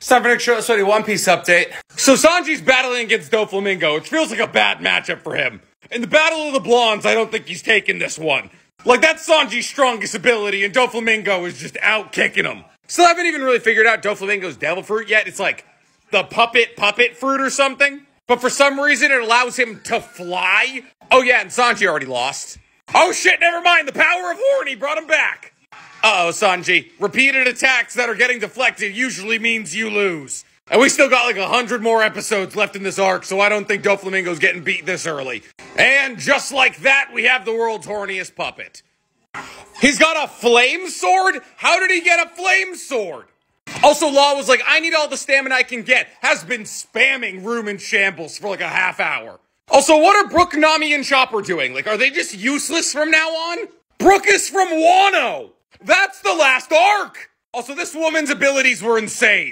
It's time for an extra sweaty One Piece update. So Sanji's battling against Doflamingo, which feels like a bad matchup for him. In the Battle of the Blondes, I don't think he's taking this one. Like, that's Sanji's strongest ability, and Doflamingo is just out kicking him. Still haven't even really figured out Doflamingo's devil fruit yet. It's like the puppet fruit or something. But for some reason, it allows him to fly. Oh yeah, and Sanji already lost. Oh shit, never mind. The power of Horny brought him back. Uh-oh, Sanji. Repeated attacks that are getting deflected usually means you lose. And we still got like 100 more episodes left in this arc, so I don't think Doflamingo's getting beat this early. And just like that, we have the world's horniest puppet. He's got a flame sword? How did he get a flame sword? Also, Law was like, I need all the stamina I can get. Has been spamming Room and Shambles for like a half hour. Also, what are Brook, Nami, and Chopper doing? Like, are they just useless from now on? Brook is from Wano! That's the last arc! Also, this woman's abilities were insane.